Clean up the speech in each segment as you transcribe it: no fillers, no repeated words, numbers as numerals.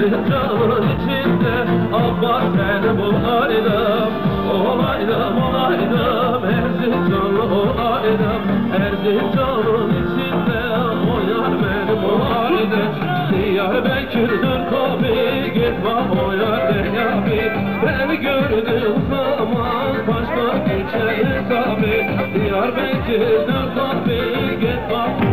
Erzincan'ın içinde Abbas seni bulaydım, olaydım, olaydım, Erzincan'ı olaydım. Erzincan'ın içinde o yar beni bulaydı. Diyarbekir'dir tabi, gitme o yar deyami. Beni gördüğün zaman başlar geçer tabi. Diyarbekir'dir tabi, gitme.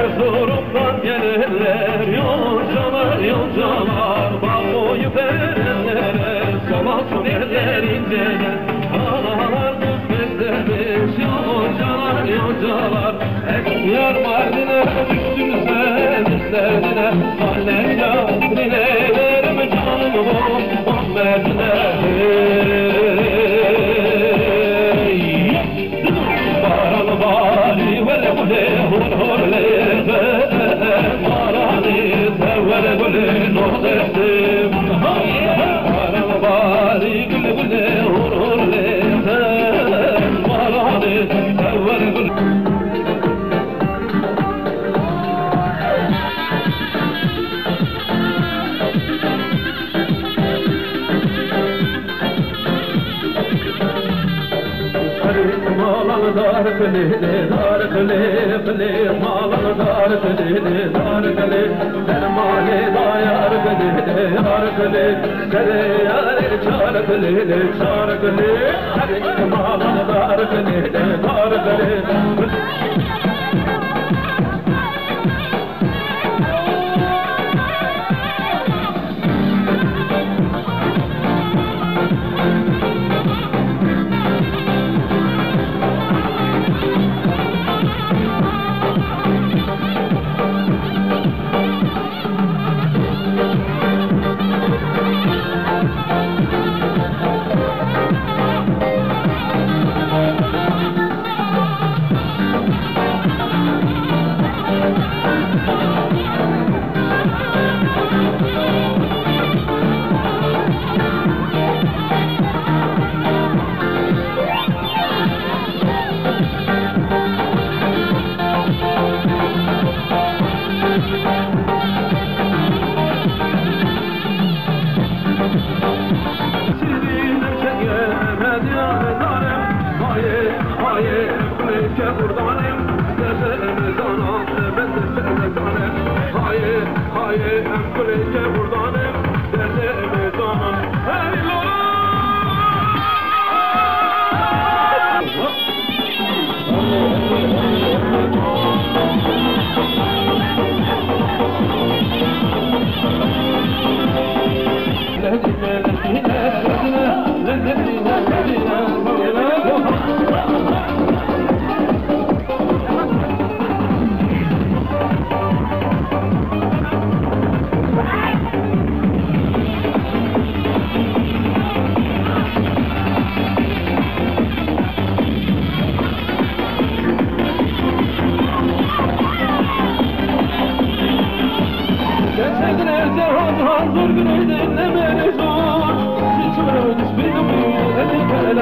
Erzurum'dan gelirler yolcalar yolcalar, balboyu verenlere solasın eller inceler. Ağlalar kız beslemiş yolcalar yolcalar, Ekşiyar Mardin'e düştüyse dizlerine. Hallem yavrum dileylerim canım o Muhammed'ine. Baralı bari vele vele hul hurle. Malan dar kale, kale malan dar kale, dermane dayar kale, yar kale, kale yar çar kale, çar kale, kale malan dar kale.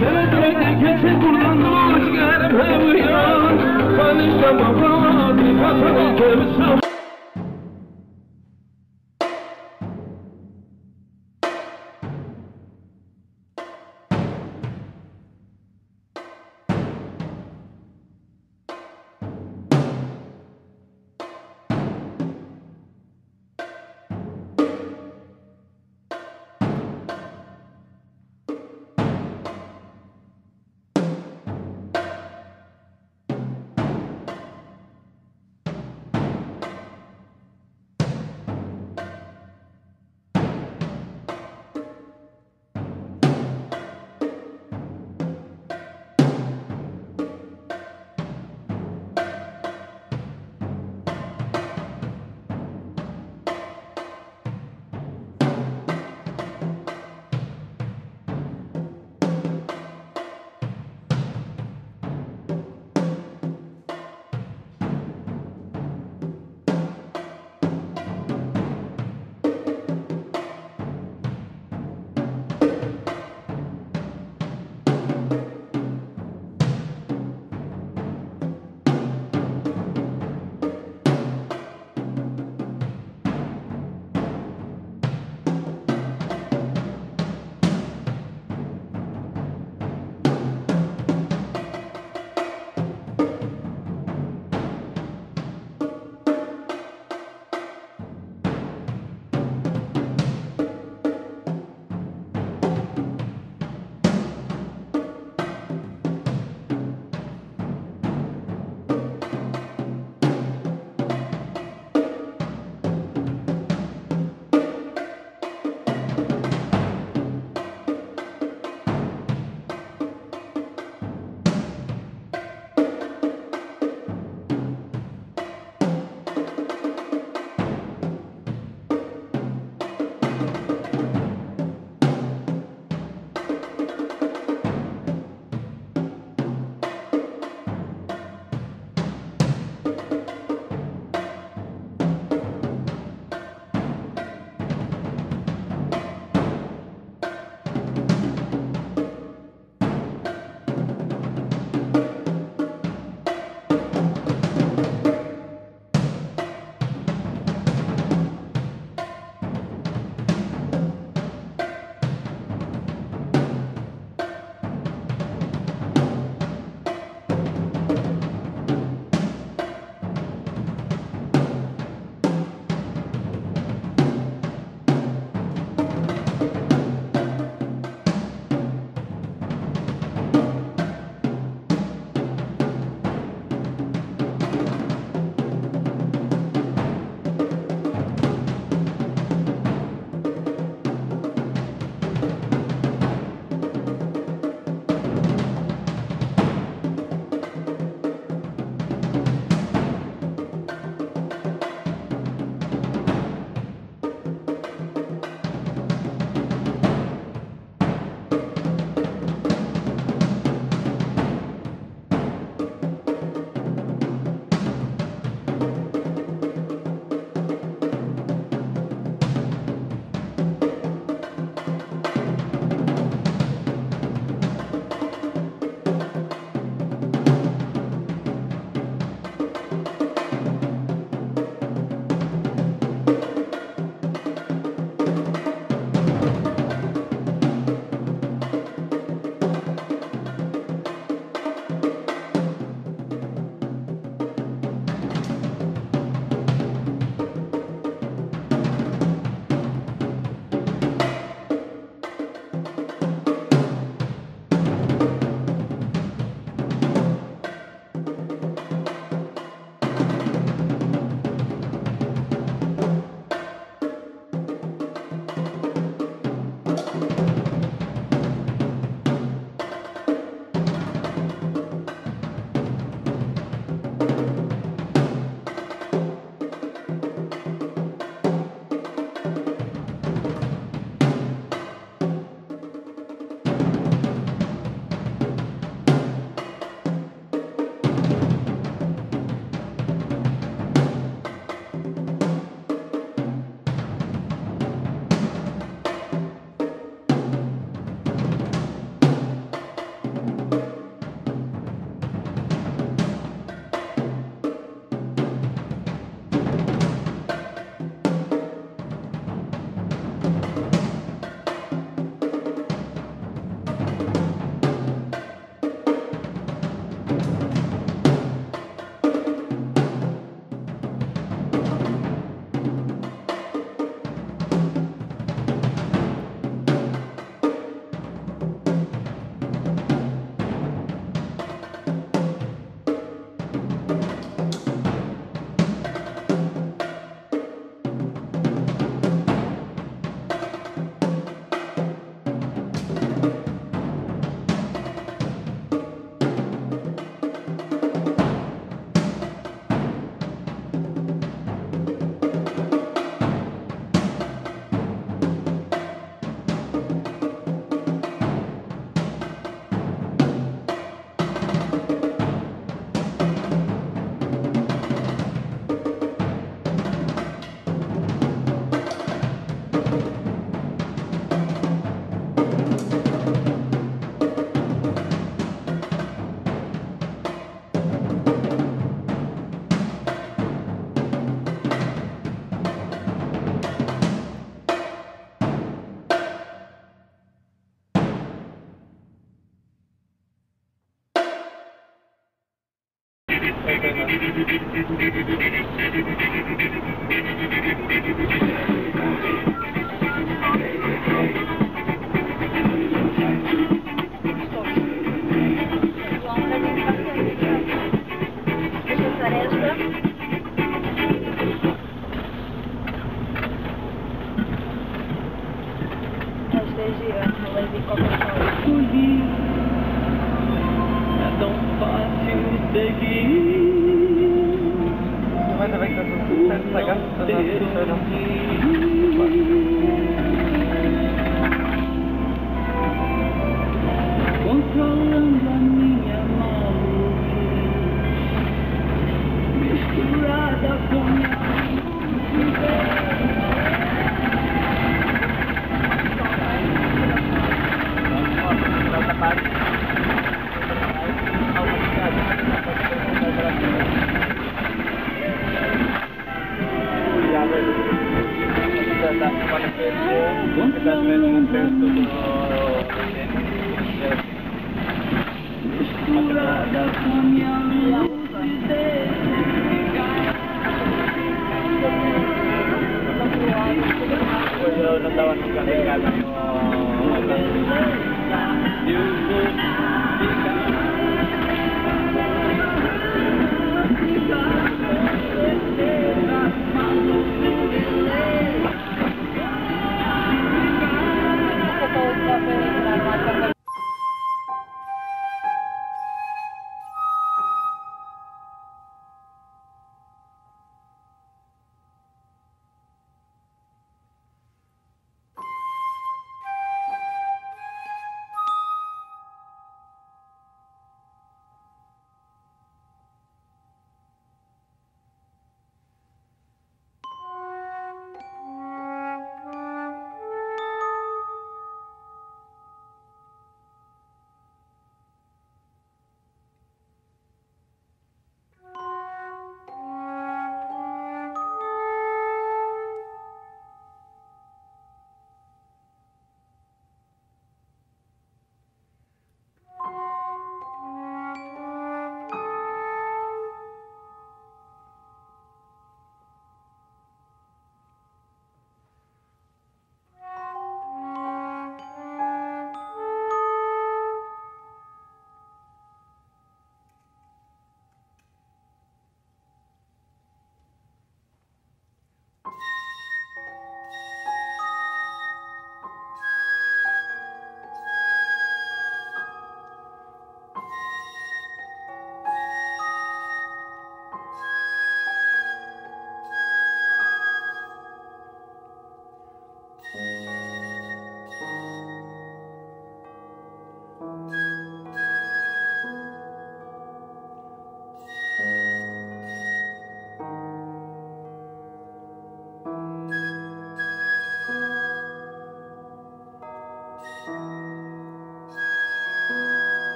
Seve seve geçip buradan doğru çıkarım hemen.